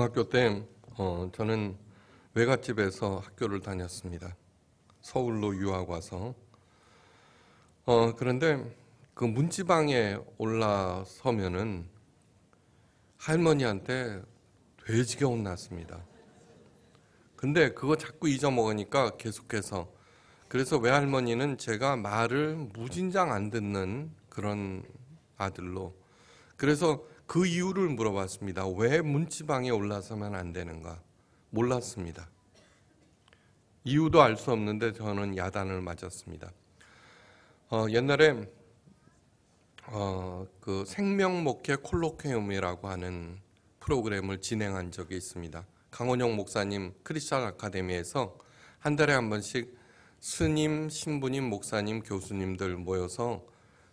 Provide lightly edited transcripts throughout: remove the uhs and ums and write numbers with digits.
중학교 때 저는 외갓집에서 학교를 다녔습니다. 서울로 유학 와서. 그런데 그 문지방에 올라서면은 할머니한테 되지게 혼났습니다. 근데 그거 자꾸 잊어먹으니까 계속해서. 그래서 외할머니는 제가 말을 무진장 안 듣는 그런 아들로. 그래서 그 이유를 물어봤습니다. 왜 문지방에 올라서면 안 되는가? 몰랐습니다. 이유도 알 수 없는데 저는 야단을 맞았습니다. 옛날에 그 생명목회 콜로케움이라고 하는 프로그램을 진행한 적이 있습니다. 강원영 목사님 크리스천 아카데미에서 한 달에 한 번씩 스님, 신부님, 목사님, 교수님들 모여서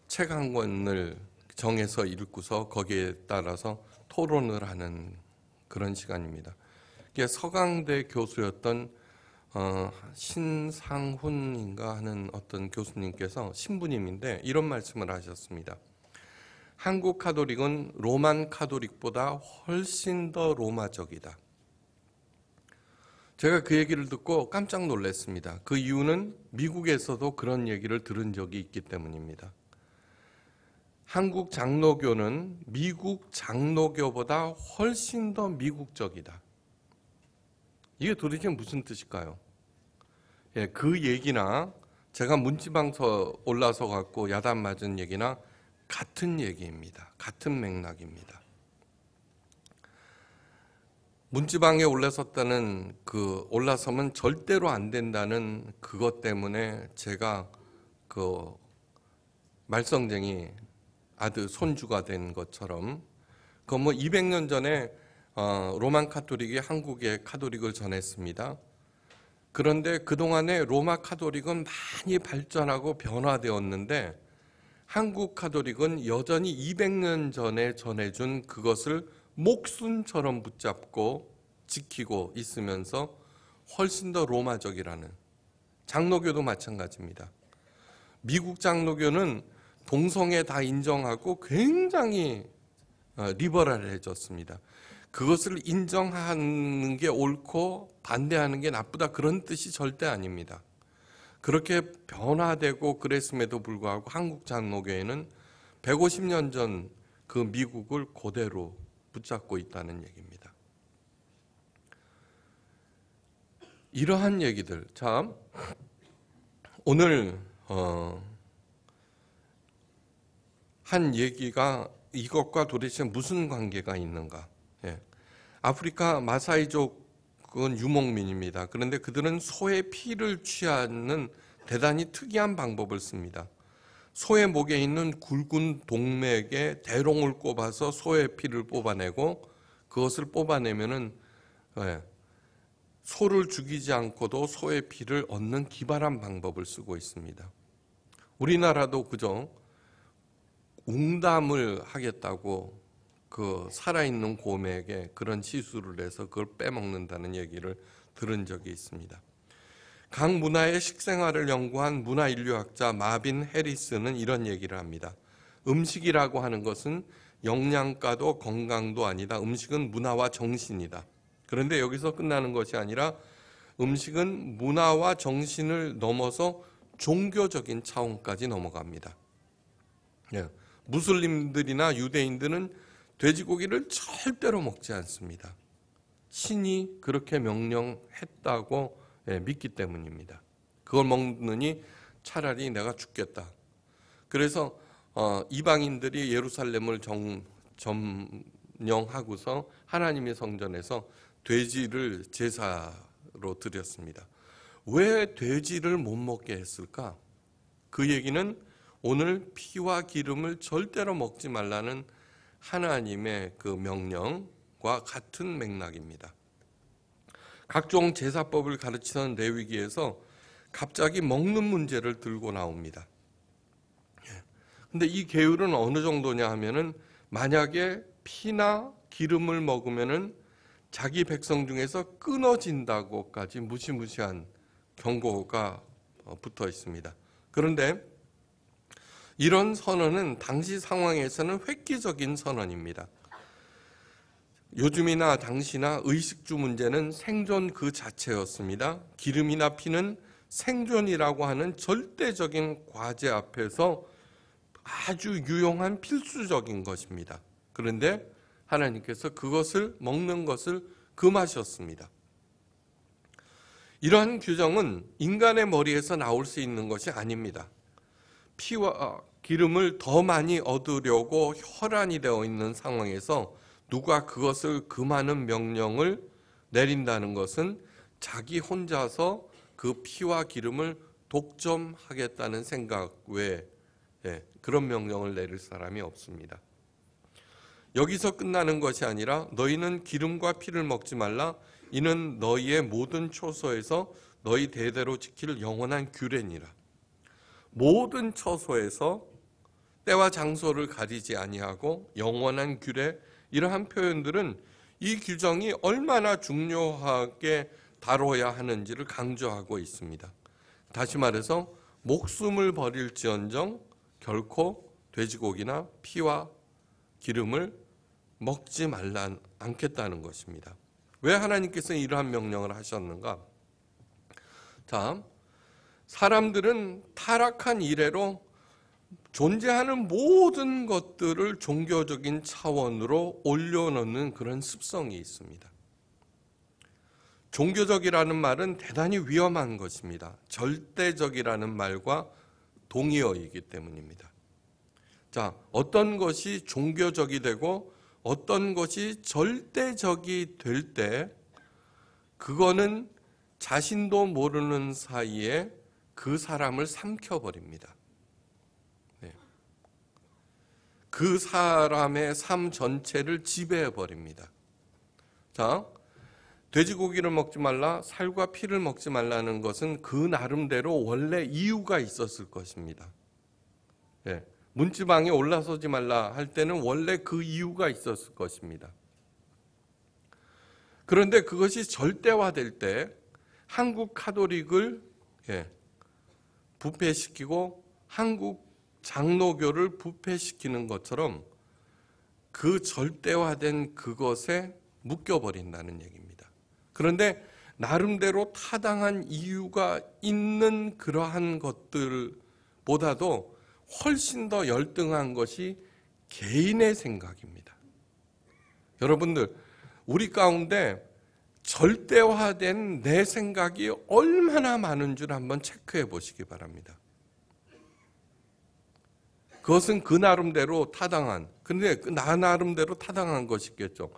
책 한 권을 정해서 읽고서 거기에 따라서 토론을 하는 그런 시간입니다. 이게 서강대 교수였던 신상훈인가 하는 어떤 교수님께서, 신부님인데 이런 말씀을 하셨습니다. 한국 카톨릭은 로만 카톨릭보다 훨씬 더 로마적이다. 제가 그 얘기를 듣고 깜짝 놀랐습니다. 그 이유는 미국에서도 그런 얘기를 들은 적이 있기 때문입니다. 한국 장로교는 미국 장로교보다 훨씬 더 미국적이다. 이게 도대체 무슨 뜻일까요? 예, 그 얘기나 제가 문지방서 올라서 갖고 야단 맞은 얘기나 같은 얘기입니다. 같은 맥락입니다. 문지방에 올라섰다는 그 올라서면 절대로 안 된다는 그것 때문에 제가 그 말썽쟁이 아들 손주가 된 것처럼, 그 뭐 200년 전에 로만 카톨릭이 한국에 카톨릭을 전했습니다. 그런데 그동안에 로마 카톨릭은 많이 발전하고 변화되었는데 한국 카톨릭은 여전히 200년 전에 전해준 그것을 목숨처럼 붙잡고 지키고 있으면서 훨씬 더 로마적이라는, 장로교도 마찬가지입니다. 미국 장로교는 동성애 다 인정하고 굉장히 리버럴해졌습니다. 그것을 인정하는 게 옳고 반대하는 게 나쁘다 그런 뜻이 절대 아닙니다. 그렇게 변화되고 그랬음에도 불구하고 한국 장로교회는 150년 전 그 미국을 그대로 붙잡고 있다는 얘기입니다. 이러한 얘기들 참 오늘 한 얘기가 이것과 도대체 무슨 관계가 있는가? 예. 아프리카 마사이족은 유목민입니다. 그런데 그들은 소의 피를 취하는 대단히 특이한 방법을 씁니다. 소의 목에 있는 굵은 동맥에 대롱을 꼽아서 소의 피를 뽑아내고, 그것을 뽑아내면은 소를 죽이지 않고도 소의 피를 얻는 기발한 방법을 쓰고 있습니다. 우리나라도 그저 웅담을 하겠다고 그 살아있는 곰에게 그런 시술을 해서 그걸 빼먹는다는 얘기를 들은 적이 있습니다. 각 문화의 식생활을 연구한 문화인류학자 마빈 해리스는 이런 얘기를 합니다. 음식이라고 하는 것은 영양가도 건강도 아니다. 음식은 문화와 정신이다. 그런데 여기서 끝나는 것이 아니라 음식은 문화와 정신을 넘어서 종교적인 차원까지 넘어갑니다. 예, 무슬림들이나 유대인들은 돼지고기를 절대로 먹지 않습니다. 신이 그렇게 명령했다고 믿기 때문입니다. 그걸 먹느니 차라리 내가 죽겠다. 그래서 이방인들이 예루살렘을 점령하고서 하나님의 성전에서 돼지를 제사로 드렸습니다. 왜 돼지를 못 먹게 했을까? 그 얘기는 오늘 피와 기름을 절대로 먹지 말라는 하나님의 그 명령과 같은 맥락입니다. 각종 제사법을 가르치던 레위기에서 갑자기 먹는 문제를 들고 나옵니다. 근데 이 계율은 어느 정도냐 하면은, 만약에 피나 기름을 먹으면은 자기 백성 중에서 끊어진다고까지 무시무시한 경고가 붙어 있습니다. 그런데 이런 선언은 당시 상황에서는 획기적인 선언입니다. 요즘이나 당시나 의식주 문제는 생존 그 자체였습니다. 기름이나 피는 생존이라고 하는 절대적인 과제 앞에서 아주 유용한 필수적인 것입니다. 그런데 하나님께서 그것을 먹는 것을 금하셨습니다. 이러한 규정은 인간의 머리에서 나올 수 있는 것이 아닙니다. 피와 기름을 더 많이 얻으려고 혈안이 되어 있는 상황에서 누가 그것을 금하는 명령을 내린다는 것은 자기 혼자서 그 피와 기름을 독점하겠다는 생각 외에 그런 명령을 내릴 사람이 없습니다. 여기서 끝나는 것이 아니라 너희는 기름과 피를 먹지 말라. 이는 너희의 모든 초소에서 너희 대대로 지킬 영원한 규례니라. 모든 처소에서 때와 장소를 가리지 아니하고 영원한 규례, 이러한 표현들은 이 규정이 얼마나 중요하게 다뤄야 하는지를 강조하고 있습니다. 다시 말해서 목숨을 버릴지언정 결코 돼지고기나 피와 기름을 먹지 말라 않겠다는 것입니다. 왜 하나님께서는 이러한 명령을 하셨는가? 자, 사람들은 타락한 이래로 존재하는 모든 것들을 종교적인 차원으로 올려놓는 그런 습성이 있습니다. 종교적이라는 말은 대단히 위험한 것입니다. 절대적이라는 말과 동의어이기 때문입니다. 자, 어떤 것이 종교적이 되고 어떤 것이 절대적이 될 때 그거는 자신도 모르는 사이에 그 사람을 삼켜버립니다. 그 사람의 삶 전체를 지배해버립니다. 자, 돼지고기를 먹지 말라, 살과 피를 먹지 말라는 것은 그 나름대로 원래 이유가 있었을 것입니다. 문지방에 올라서지 말라 할 때는 원래 그 이유가 있었을 것입니다. 그런데 그것이 절대화될 때 한국 카톨릭을 부패시키고 한국 장로교를 부패시키는 것처럼 그 절대화된 그것에 묶여버린다는 얘기입니다. 그런데 나름대로 타당한 이유가 있는 그러한 것들보다도 훨씬 더 열등한 것이 개인의 생각입니다. 여러분들, 우리 가운데 절대화된 내 생각이 얼마나 많은 줄 한번 체크해 보시기 바랍니다. 그것은 그 나름대로 타당한, 근데 나 나름대로 타당한 것이겠죠.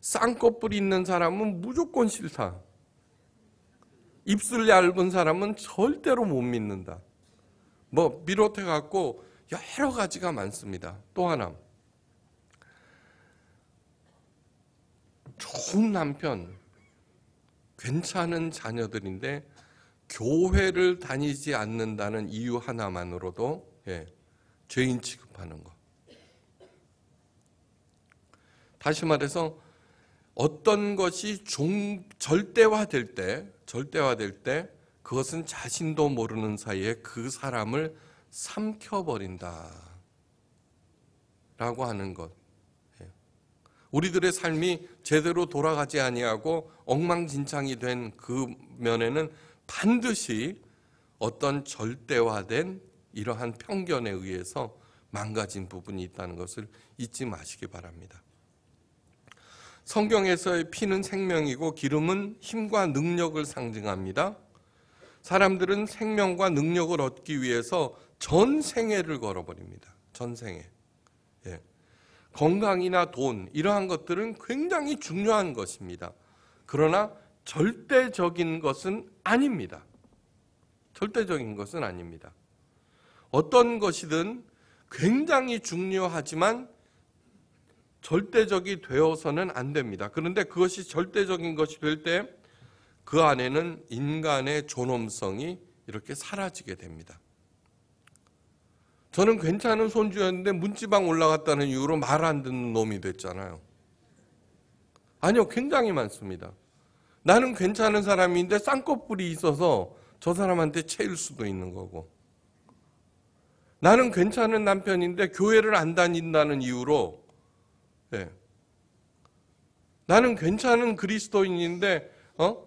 쌍꺼풀이 있는 사람은 무조건 싫다. 입술 얇은 사람은 절대로 못 믿는다. 뭐 비롯해 갖고 여러 가지가 많습니다. 또 하나, 좋은 남편, 괜찮은 자녀들인데 교회를 다니지 않는다는 이유 하나만으로도 죄인 취급하는 것. 다시 말해서 어떤 것이 절대화될 때 그것은 자신도 모르는 사이에 그 사람을 삼켜버린다 라고 하는 것. 우리들의 삶이 제대로 돌아가지 아니하고 엉망진창이 된 그 면에는 반드시 어떤 절대화된 이러한 편견에 의해서 망가진 부분이 있다는 것을 잊지 마시기 바랍니다. 성경에서의 피는 생명이고 기름은 힘과 능력을 상징합니다. 사람들은 생명과 능력을 얻기 위해서 전생애를 걸어버립니다. 전생애. 건강이나 돈, 이러한 것들은 굉장히 중요한 것입니다. 그러나 절대적인 것은 아닙니다. 절대적인 것은 아닙니다. 어떤 것이든 굉장히 중요하지만 절대적이 되어서는 안 됩니다. 그런데 그것이 절대적인 것이 될 때 그 안에는 인간의 존엄성이 이렇게 사라지게 됩니다. 저는 괜찮은 손주였는데 문지방 올라갔다는 이유로 말 안 듣는 놈이 됐잖아요. 아니요, 굉장히 많습니다. 나는 괜찮은 사람인데 쌍꺼풀이 있어서 저 사람한테 채일 수도 있는 거고, 나는 괜찮은 남편인데 교회를 안 다닌다는 이유로 나는 괜찮은 그리스도인인데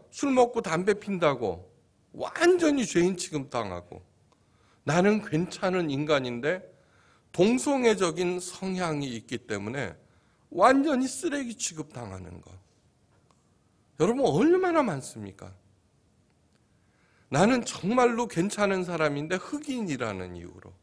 술 먹고 담배 핀다고 완전히 죄인 취급당하고, 나는 괜찮은 인간인데 동성애적인 성향이 있기 때문에 완전히 쓰레기 취급당하는 것, 여러분 얼마나 많습니까? 나는 정말로 괜찮은 사람인데 흑인이라는 이유로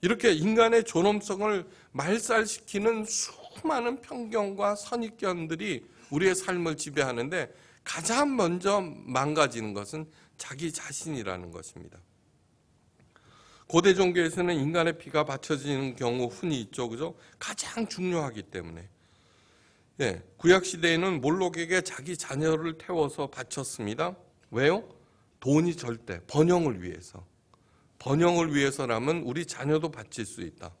이렇게 인간의 존엄성을 말살시키는 수많은 편견과 선입견들이 우리의 삶을 지배하는데 가장 먼저 망가지는 것은 자기 자신이라는 것입니다. 고대 종교에서는 인간의 피가 바쳐지는 경우 흔히 있죠, 그죠? 가장 중요하기 때문에. 예, 구약시대에는 몰록에게 자기 자녀를 태워서 바쳤습니다. 왜요? 돈이 절대, 번영을 위해서. 번영을 위해서라면 우리 자녀도 바칠 수 있다.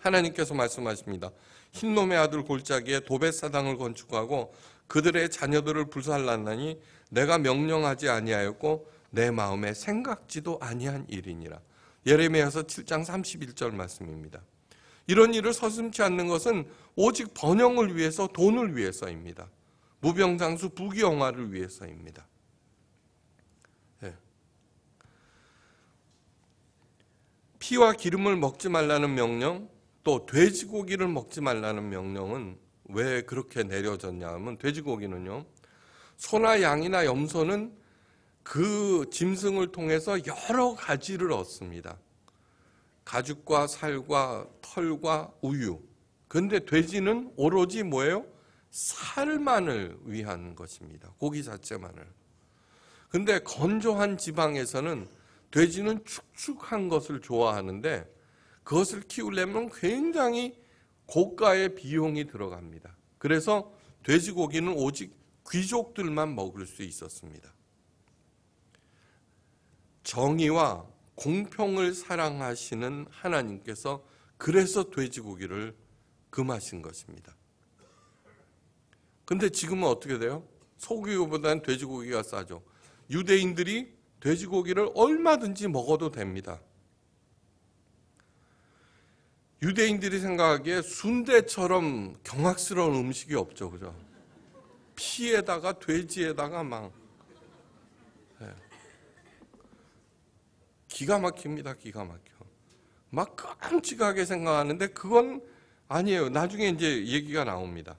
하나님께서 말씀하십니다. 흰놈의 아들 골짜기에 도벳사당을 건축하고 그들의 자녀들을 불살랐나니 내가 명령하지 아니하였고 내 마음에 생각지도 아니한 일이니라. 예레미야서 7장 31절 말씀입니다. 이런 일을 서슴지 않는 것은 오직 번영을 위해서, 돈을 위해서입니다. 무병장수 부귀영화를 위해서입니다. 예. 피와 기름을 먹지 말라는 명령, 또 돼지고기를 먹지 말라는 명령은 왜 그렇게 내려졌냐 하면, 돼지고기는요, 소나 양이나 염소는 그 짐승을 통해서 여러 가지를 얻습니다. 가죽과 살과 털과 우유. 근데 돼지는 오로지 뭐예요? 살만을 위한 것입니다. 고기 자체만을. 근데 건조한 지방에서는 돼지는 축축한 것을 좋아하는데 그것을 키우려면 굉장히 고가의 비용이 들어갑니다. 그래서 돼지고기는 오직 귀족들만 먹을 수 있었습니다. 정의와 공평을 사랑하시는 하나님께서 그래서 돼지고기를 금하신 것입니다. 근데 지금은 어떻게 돼요? 소고기보다는 돼지고기가 싸죠. 유대인들이 돼지고기를 얼마든지 먹어도 됩니다. 유대인들이 생각하기에 순대처럼 경악스러운 음식이 없죠, 그죠? 피에다가 돼지에다가 막. 기가 막힙니다. 기가 막혀. 막 깜찍하게 생각하는데 그건 아니에요. 나중에 이제 얘기가 나옵니다.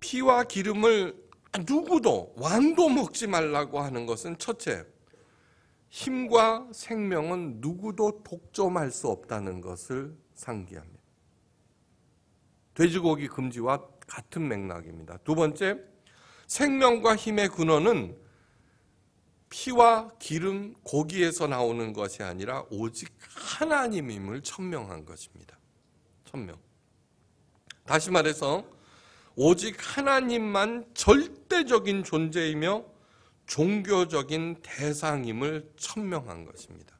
피와 기름을 누구도, 왕도 먹지 말라고 하는 것은 첫째, 힘과 생명은 누구도 독점할 수 없다는 것을 상기합니다. 돼지고기 금지와 같은 맥락입니다. 두 번째, 생명과 힘의 근원은 피와 기름, 고기에서 나오는 것이 아니라 오직 하나님임을 천명한 것입니다. 천명. 다시 말해서 오직 하나님만 절대적인 존재이며 종교적인 대상임을 천명한 것입니다.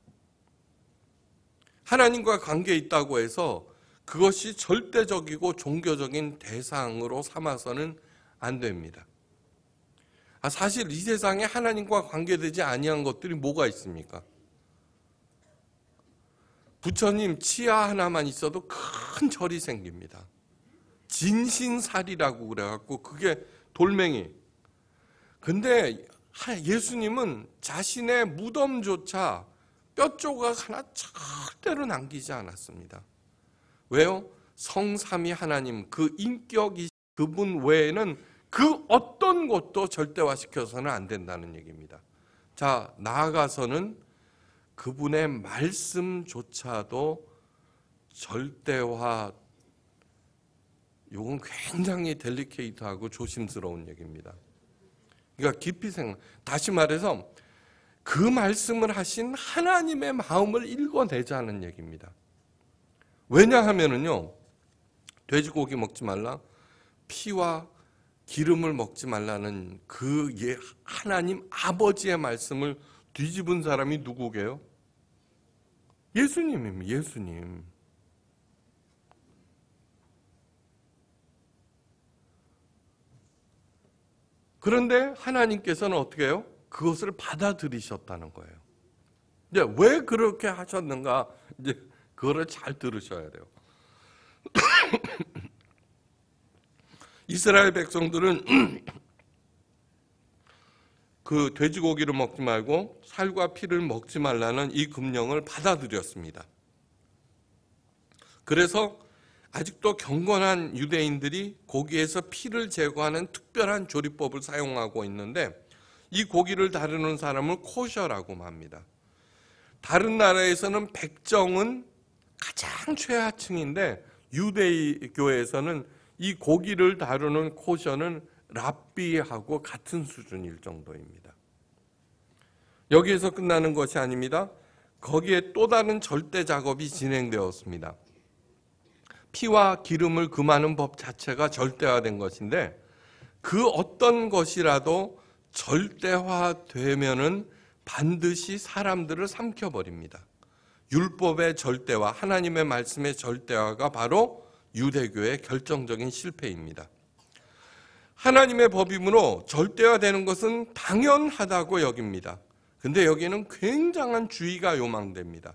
하나님과 관계에 있다고 해서 그것이 절대적이고 종교적인 대상으로 삼아서는 안 됩니다. 사실 이 세상에 하나님과 관계되지 아니한 것들이 뭐가 있습니까? 부처님 치아 하나만 있어도 큰 절이 생깁니다. 진신살이라고 그래갖고 그게 돌멩이. 근데 예수님은 자신의 무덤조차 뼈조각 하나 절대로 남기지 않았습니다. 왜요? 성삼위 하나님, 그 인격이 그분 외에는 그 어떤 것도 절대화시켜서는 안 된다는 얘기입니다. 자, 나아가서는 그분의 말씀조차도 절대화, 이건 굉장히 델리케이트하고 조심스러운 얘기입니다. 그러니까 깊이 생각, 다시 말해서 그 말씀을 하신 하나님의 마음을 읽어내자는 얘기입니다. 왜냐하면은요, 돼지고기 먹지 말라, 피와 기름을 먹지 말라는 그 하나님 아버지의 말씀을 뒤집은 사람이 누구게요? 예수님입니다. 예수님. 그런데 하나님께서는 어떻게 해요? 그것을 받아들이셨다는 거예요. 이제 왜 그렇게 하셨는가? 이제 그거를 잘 들으셔야 돼요. 이스라엘 백성들은 그 돼지고기를 먹지 말고 살과 피를 먹지 말라는 이 금령을 받아들였습니다. 그래서 아직도 경건한 유대인들이 고기에서 피를 제거하는 특별한 조리법을 사용하고 있는데, 이 고기를 다루는 사람을 코셔라고 합니다. 다른 나라에서는 백정은 가장 최하층인데, 유대교에서는 이 고기를 다루는 코셔는 랍비하고 같은 수준일 정도입니다. 여기에서 끝나는 것이 아닙니다. 거기에 또 다른 절대 작업이 진행되었습니다. 피와 기름을 금하는 법 자체가 절대화된 것인데, 그 어떤 것이라도 절대화되면은 반드시 사람들을 삼켜버립니다. 율법의 절대화, 하나님의 말씀의 절대화가 바로 유대교의 결정적인 실패입니다. 하나님의 법이므로 절대화되는 것은 당연하다고 여깁니다. 근데 여기는 굉장한 주의가 요망됩니다.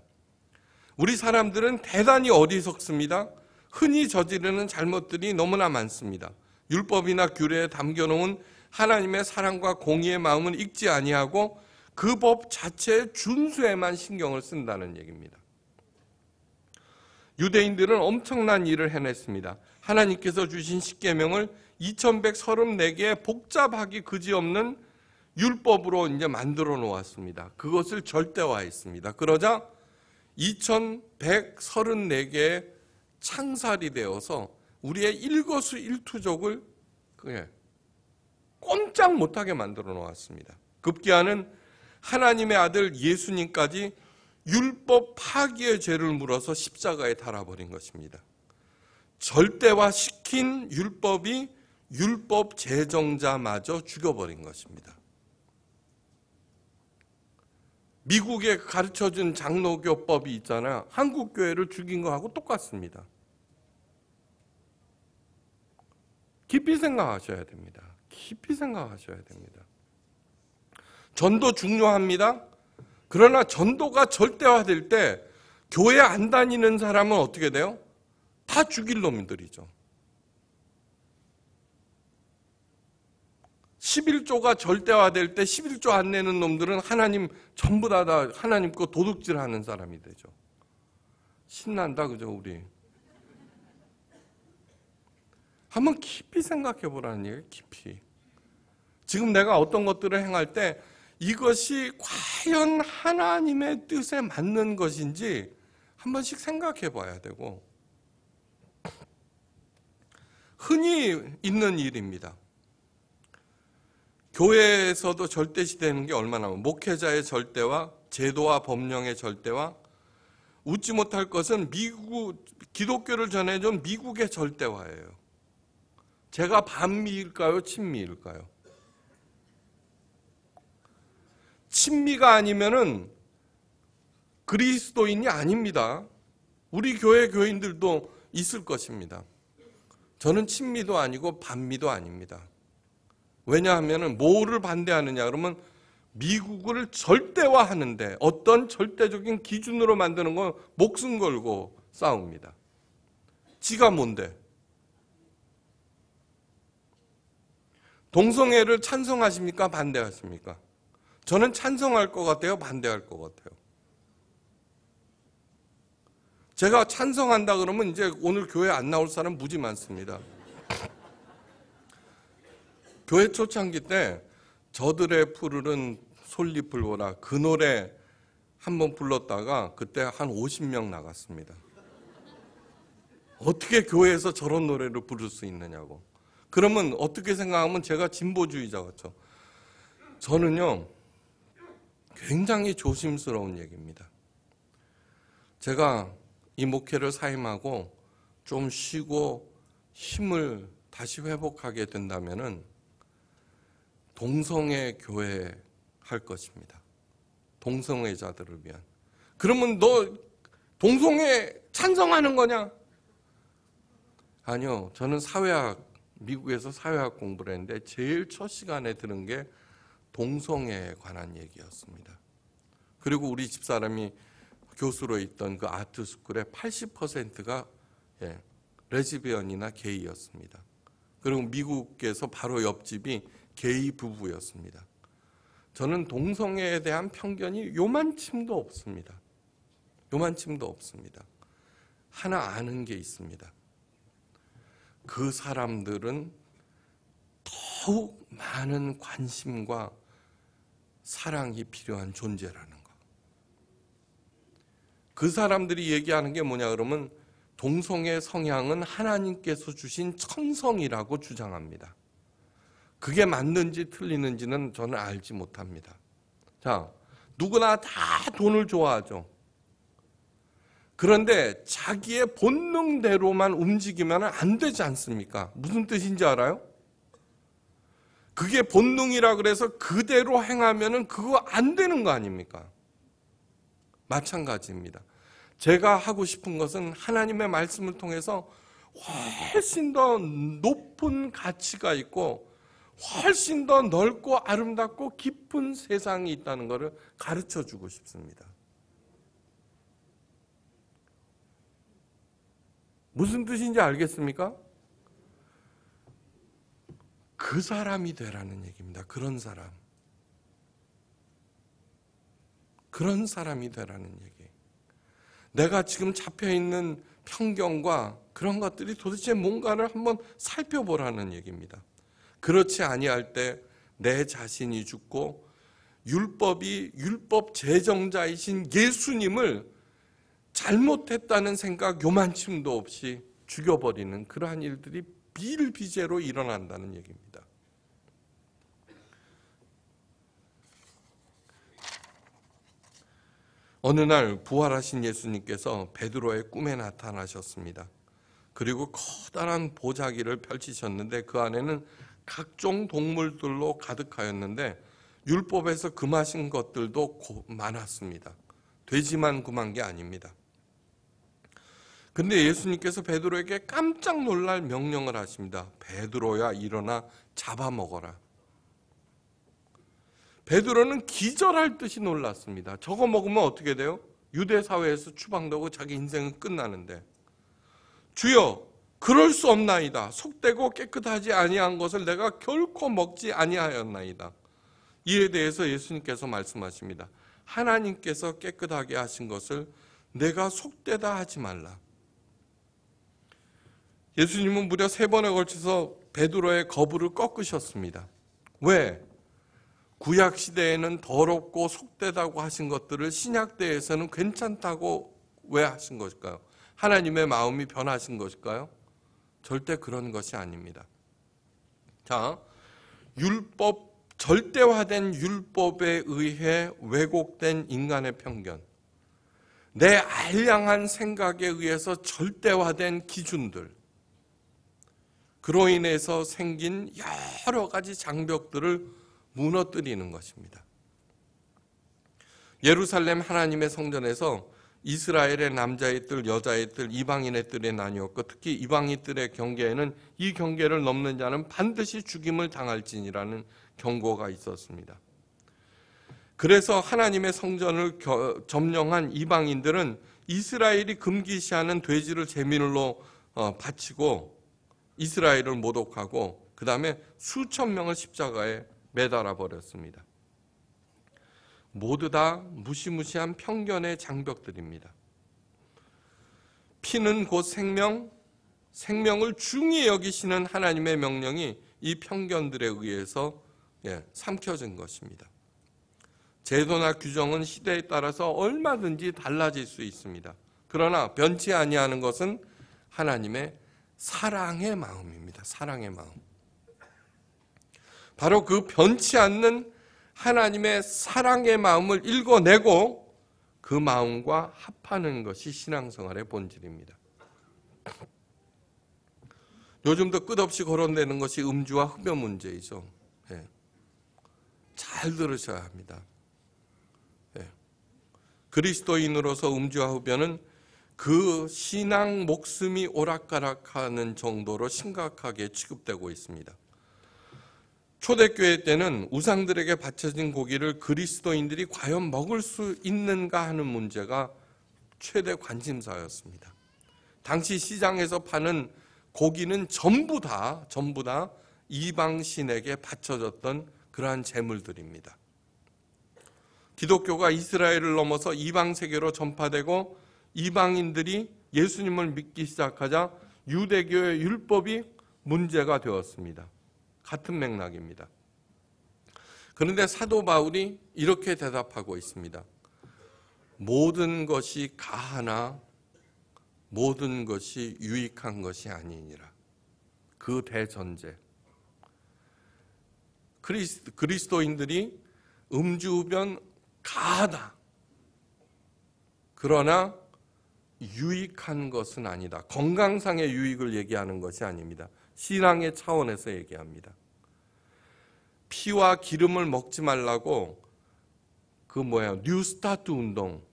우리 사람들은 대단히 어리석습니다. 흔히 저지르는 잘못들이 너무나 많습니다. 율법이나 규례에 담겨놓은 하나님의 사랑과 공의의 마음은 읽지 아니하고 그 법 자체의 준수에만 신경을 쓴다는 얘기입니다. 유대인들은 엄청난 일을 해냈습니다. 하나님께서 주신 십계명을 2134개의 복잡하기 그지없는 율법으로 이제 만들어 놓았습니다. 그것을 절대화했습니다. 그러자 2134개의 창살이 되어서 우리의 일거수일투족을 꼼짝 못하게 만들어 놓았습니다. 급기야는 하나님의 아들 예수님까지 율법 파기의 죄를 물어서 십자가에 달아버린 것입니다. 절대화시킨 율법이 율법 제정자마저 죽여버린 것입니다. 미국에 가르쳐준 장로교법이 있잖아요. 한국 교회를 죽인 거하고 똑같습니다. 깊이 생각하셔야 됩니다. 깊이 생각하셔야 됩니다. 전도 중요합니다. 그러나 전도가 절대화될 때 교회 안 다니는 사람은 어떻게 돼요? 다 죽일 놈들이죠. 11조가 절대화될 때 11조 안 내는 놈들은 하나님 전부 다 하나님 거 도둑질하는 사람이 되죠. 신난다, 그죠? 우리 한번 깊이 생각해 보라는 얘기예요. 깊이. 지금 내가 어떤 것들을 행할 때 이것이 과연 하나님의 뜻에 맞는 것인지 한 번씩 생각해 봐야 되고, 흔히 있는 일입니다. 교회에서도 절대시되는 게 얼마나 많아요. 목회자의 절대와 제도와 법령의 절대와, 웃지 못할 것은 미국 기독교를 전해준 미국의 절대화예요. 제가 반미일까요? 친미일까요? 친미가 아니면은 그리스도인이 아닙니다. 우리 교회 교인들도 있을 것입니다. 저는 친미도 아니고 반미도 아닙니다. 왜냐하면은 뭐를 반대하느냐 그러면 미국을 절대화하는데 어떤 절대적인 기준으로 만드는 건 목숨 걸고 싸웁니다. 지가 뭔데? 동성애를 찬성하십니까? 반대하십니까? 저는 찬성할 것 같아요. 반대할 것 같아요. 제가 찬성한다 그러면 이제 오늘 교회 안 나올 사람 무지 많습니다. 교회 초창기 때 저들의 푸르른 솔잎을 보라 그 노래 한번 불렀다가 그때 한 50명 나갔습니다. 어떻게 교회에서 저런 노래를 부를 수 있느냐고. 그러면 어떻게 생각하면 제가 진보주의자 같죠. 저는요 굉장히 조심스러운 얘기입니다. 제가 이 목회를 사임하고 좀 쉬고 힘을 다시 회복하게 된다면은 동성애 교회 할 것입니다. 동성애자들을 위한. 그러면 너 동성애 찬성하는 거냐? 아니요. 저는 사회학, 미국에서 사회학 공부를 했는데 제일 첫 시간에 들은 게 동성애에 관한 얘기였습니다. 그리고 우리 집사람이 교수로 있던 그 아트스쿨의 80%가 레즈비언이나 게이였습니다. 그리고 미국에서 바로 옆집이 게이 부부였습니다. 저는 동성애에 대한 편견이 요만침도 없습니다. 요만침도 없습니다. 하나 아는 게 있습니다. 그 사람들은 더욱 많은 관심과 사랑이 필요한 존재라는 거. 그 사람들이 얘기하는 게 뭐냐 그러면 동성애 성향은 하나님께서 주신 천성이라고 주장합니다. 그게 맞는지 틀리는지는 저는 알지 못합니다. 자, 누구나 다 돈을 좋아하죠. 그런데 자기의 본능대로만 움직이면 안 되지 않습니까? 무슨 뜻인지 알아요? 그게 본능이라 그래서 그대로 행하면 그거 안 되는 거 아닙니까? 마찬가지입니다. 제가 하고 싶은 것은 하나님의 말씀을 통해서 훨씬 더 높은 가치가 있고 훨씬 더 넓고 아름답고 깊은 세상이 있다는 것을 가르쳐주고 싶습니다. 무슨 뜻인지 알겠습니까? 그 사람이 되라는 얘기입니다. 그런 사람. 그런 사람이 되라는 얘기. 내가 지금 잡혀있는 편견과 그런 것들이 도대체 뭔가를 한번 살펴보라는 얘기입니다. 그렇지 아니할 때 내 자신이 죽고 율법 제정자이신 예수님을 잘못했다는 생각 요만침도 없이 죽여버리는 그러한 일들이 비일비재로 일어난다는 얘기입니다. 어느 날 부활하신 예수님께서 베드로의 꿈에 나타나셨습니다. 그리고 커다란 보자기를 펼치셨는데 그 안에는 각종 동물들로 가득하였는데 율법에서 금하신 것들도 많았습니다. 돼지만 금한 게 아닙니다. 근데 예수님께서 베드로에게 깜짝 놀랄 명령을 하십니다. 베드로야 일어나 잡아먹어라. 베드로는 기절할 듯이 놀랐습니다. 저거 먹으면 어떻게 돼요? 유대사회에서 추방되고 자기 인생은 끝나는데 주여 그럴 수 없나이다. 속되고 깨끗하지 아니한 것을 내가 결코 먹지 아니하였나이다. 이에 대해서 예수님께서 말씀하십니다. 하나님께서 깨끗하게 하신 것을 내가 속되다 하지 말라. 예수님은 무려 3번에 걸쳐서 베드로의 거부를 꺾으셨습니다. 왜? 구약시대에는 더럽고 속되다고 하신 것들을 신약대에서는 괜찮다고 왜 하신 것일까요? 하나님의 마음이 변하신 것일까요? 절대 그런 것이 아닙니다. 자, 절대화된 율법에 의해 왜곡된 인간의 편견, 내 알량한 생각에 의해서 절대화된 기준들, 그로 인해서 생긴 여러 가지 장벽들을 무너뜨리는 것입니다. 예루살렘 하나님의 성전에서 이스라엘의 남자의 뜰, 여자의 뜰, 이방인의 뜰에 나뉘었고 특히 이방인 뜰의 경계에는 이 경계를 넘는 자는 반드시 죽임을 당할지니라는 경고가 있었습니다. 그래서 하나님의 성전을 점령한 이방인들은 이스라엘이 금기시하는 돼지를 제물로 바치고 이스라엘을 모독하고 그 다음에 수천 명을 십자가에 매달아 버렸습니다. 모두 다 무시무시한 편견의 장벽들입니다. 피는 곧 생명, 생명을 중히 여기시는 하나님의 명령이 이 편견들에 의해서 삼켜진 것입니다. 제도나 규정은 시대에 따라서 얼마든지 달라질 수 있습니다. 그러나 변치 아니하는 것은 하나님의 사랑의 마음입니다. 사랑의 마음. 바로 그 변치 않는 하나님의 사랑의 마음을 읽어내고 그 마음과 합하는 것이 신앙생활의 본질입니다. 요즘도 끝없이 거론되는 것이 음주와 흡연 문제이죠. 예. 잘 들으셔야 합니다. 예. 그리스도인으로서 음주와 흡연은 그 신앙 목숨이 오락가락하는 정도로 심각하게 취급되고 있습니다. 초대교회 때는 우상들에게 바쳐진 고기를 그리스도인들이 과연 먹을 수 있는가 하는 문제가 최대 관심사였습니다. 당시 시장에서 파는 고기는 전부 다 이방신에게 바쳐졌던 그러한 제물들입니다. 기독교가 이스라엘을 넘어서 이방 세계로 전파되고 이방인들이 예수님을 믿기 시작하자 유대교의 율법이 문제가 되었습니다. 같은 맥락입니다. 그런데 사도 바울이 이렇게 대답하고 있습니다. 모든 것이 가하나 모든 것이 유익한 것이 아니니라. 그 대전제. 그리스도인들이 음주흡연 가하다. 그러나 유익한 것은 아니다. 건강상의 유익을 얘기하는 것이 아닙니다. 신앙의 차원에서 얘기합니다. 피와 기름을 먹지 말라고 뉴스타트 운동,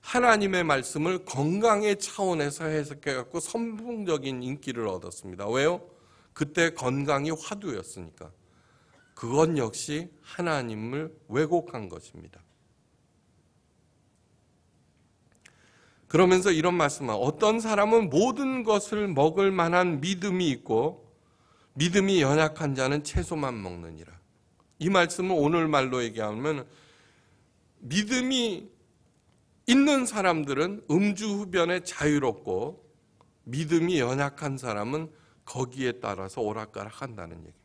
하나님의 말씀을 건강의 차원에서 해석해갖고 선풍적인 인기를 얻었습니다. 왜요? 그때 건강이 화두였으니까. 그건 역시 하나님을 왜곡한 것입니다. 그러면서 이런 말씀을, 어떤 사람은 모든 것을 먹을 만한 믿음이 있고 믿음이 연약한 자는 채소만 먹느니라. 이 말씀은 오늘말로 얘기하면 믿음이 있는 사람들은 음주흡연에 자유롭고 믿음이 연약한 사람은 거기에 따라서 오락가락한다는 얘기입니다.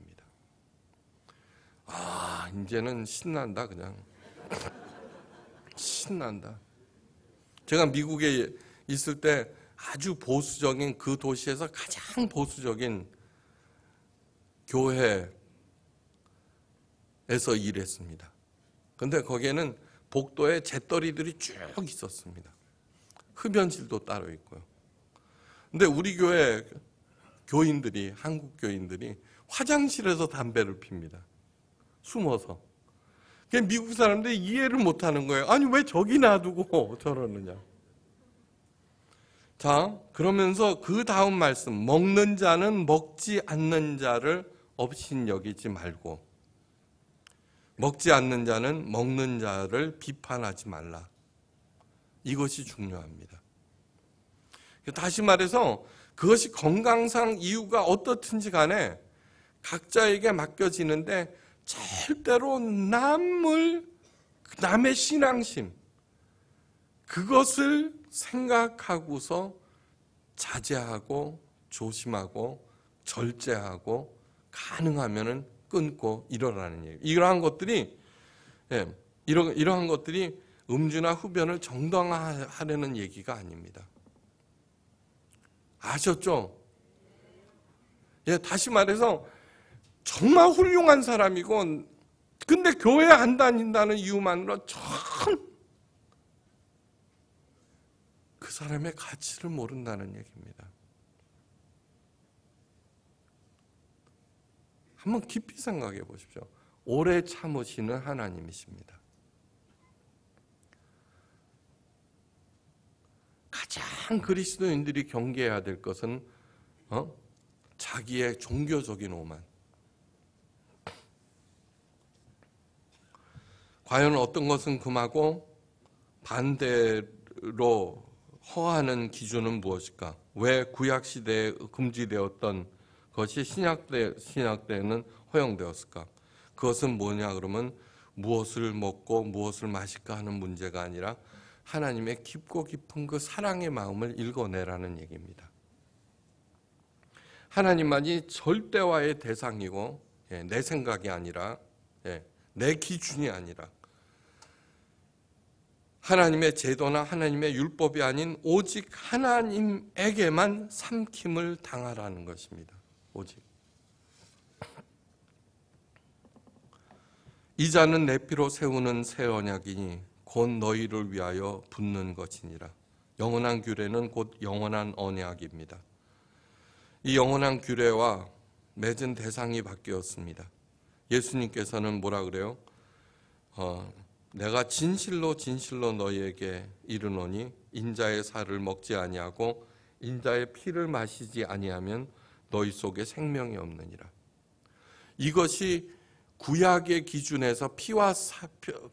아, 이제는 신난다. 그냥 신난다. 제가 미국에 있을 때 아주 보수적인, 그 도시에서 가장 보수적인 교회에서 일했습니다. 근데 거기에는 복도에 재떨이들이 쭉 있었습니다. 흡연실도 따로 있고요. 근데 우리 교회 교인들이, 한국 교인들이 화장실에서 담배를 핍니다. 숨어서. 미국 사람들이 이해를 못하는 거예요. 아니 왜 저기 놔두고 저러느냐. 자, 그러면서 그 다음 말씀, 먹는 자는 먹지 않는 자를 업신여기지 말고 먹지 않는 자는 먹는 자를 비판하지 말라. 이것이 중요합니다. 다시 말해서 그것이 건강상 이유가 어떻든지 간에 각자에게 맡겨지는데 절대로 남의 신앙심, 그것을 생각하고서 자제하고 조심하고 절제하고 가능하면은 끊고 이러라는 얘기예요. 이러한 것들이 음주나 흡연을 정당화하려는 얘기가 아닙니다. 아셨죠? 예, 다시 말해서 정말 훌륭한 사람이고 근데 교회 안 다닌다는 이유만으로 참 그 사람의 가치를 모른다는 얘기입니다. 한번 깊이 생각해 보십시오. 오래 참으시는 하나님이십니다. 가장 그리스도인들이 경계해야 될 것은 자기의 종교적인 오만. 과연 어떤 것은 금하고 반대로 허하는 기준은 무엇일까? 왜 구약시대에 금지되었던 것이 신약대에는 허용되었을까? 그것은 뭐냐 그러면 무엇을 먹고 무엇을 마실까 하는 문제가 아니라 하나님의 깊고 깊은 그 사랑의 마음을 읽어내라는 얘기입니다. 하나님만이 절대화의 대상이고 내 생각이 아니라 내 기준이 아니라 하나님의 제도나 하나님의 율법이 아닌 오직 하나님에게만 삼킴을 당하라는 것입니다. 오직. 이 잔은 내 피로 세우는 새 언약이니 곧 너희를 위하여 붓는 것이니라. 영원한 규례는 곧 영원한 언약입니다. 이 영원한 규례와 맺은 대상이 바뀌었습니다. 예수님께서는 뭐라 그래요? 내가 진실로 너희에게 이르노니 인자의 살을 먹지 아니하고 인자의 피를 마시지 아니하면 너희 속에 생명이 없느니라. 이것이 구약의 기준에서 피와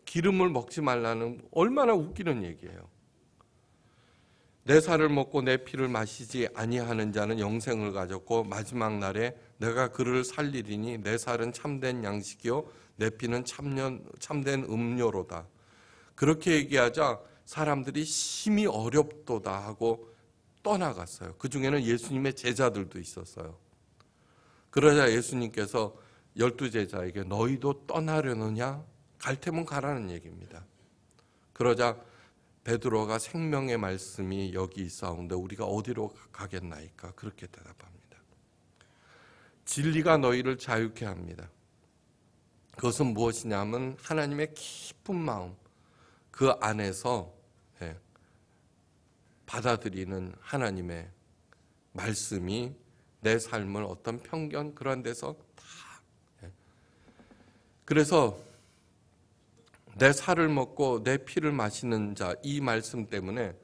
기름을 먹지 말라는, 얼마나 웃기는 얘기예요. 내 살을 먹고 내 피를 마시지 아니하는 자는 영생을 가졌고 마지막 날에 내가 그를 살리리니 내 살은 참된 양식이요 내 피는 참된 음료로다. 그렇게 얘기하자 사람들이 심히 어렵도다 하고 떠나갔어요. 그 중에는 예수님의 제자들도 있었어요. 그러자 예수님께서 12제자에게 너희도 떠나려느냐? 갈 테면 가라는 얘기입니다. 그러자 베드로가 생명의 말씀이 여기 있사온데 우리가 어디로 가겠나이까? 그렇게 대답합니다. 진리가 너희를 자유케 합니다. 그것은 무엇이냐면 하나님의 깊은 마음 그 안에서 받아들이는 하나님의 말씀이 내 삶을 어떤 편견 그런 데서 다 그래서 내 살을 먹고 내 피를 마시는 자 이 말씀 때문에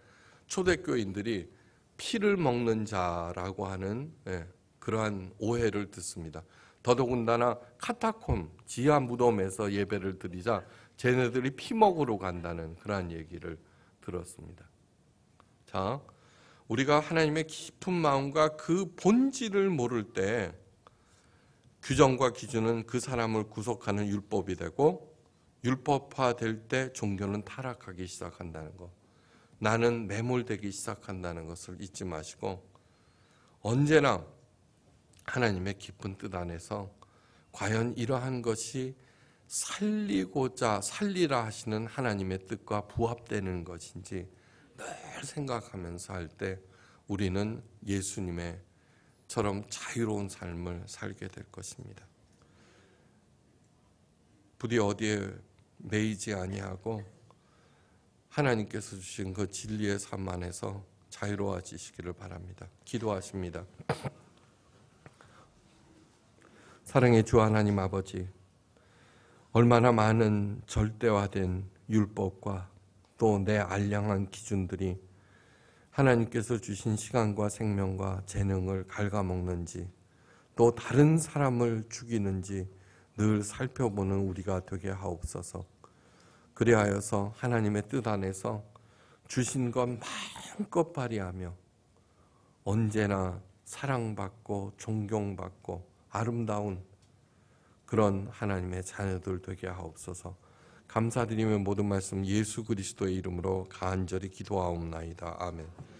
초대교인들이 피를 먹는 자라고 하는 그러한 오해를 듣습니다. 더더군다나 카타콤 지하 무덤에서 예배를 드리자 쟤네들이 피 먹으러 간다는 그러한 얘기를 들었습니다. 자, 우리가 하나님의 깊은 마음과 그 본질을 모를 때 규정과 기준은 그 사람을 구속하는 율법이 되고 율법화될 때 종교는 타락하기 시작한다는 것, 나는 매몰되기 시작한다는 것을 잊지 마시고 언제나 하나님의 깊은 뜻 안에서 과연 이러한 것이 살리고자 살리라 하시는 하나님의 뜻과 부합되는 것인지 늘 생각하면서 할 때 우리는 예수님처럼 자유로운 삶을 살게 될 것입니다. 부디 어디에 매이지 아니하고 하나님께서 주신 그 진리의 삶 안에서 자유로워지시기를 바랍니다. 기도하십니다. 사랑의 주 하나님 아버지, 얼마나 많은 절대화된 율법과 또 내 알량한 기준들이 하나님께서 주신 시간과 생명과 재능을 갉아먹는지 또 다른 사람을 죽이는지 늘 살펴보는 우리가 되게 하옵소서. 그리하여서 하나님의 뜻 안에서 주신 것 마음껏 발휘하며 언제나 사랑받고 존경받고 아름다운 그런 하나님의 자녀들 되게 하옵소서. 감사드리며 모든 말씀 예수 그리스도의 이름으로 간절히 기도하옵나이다. 아멘.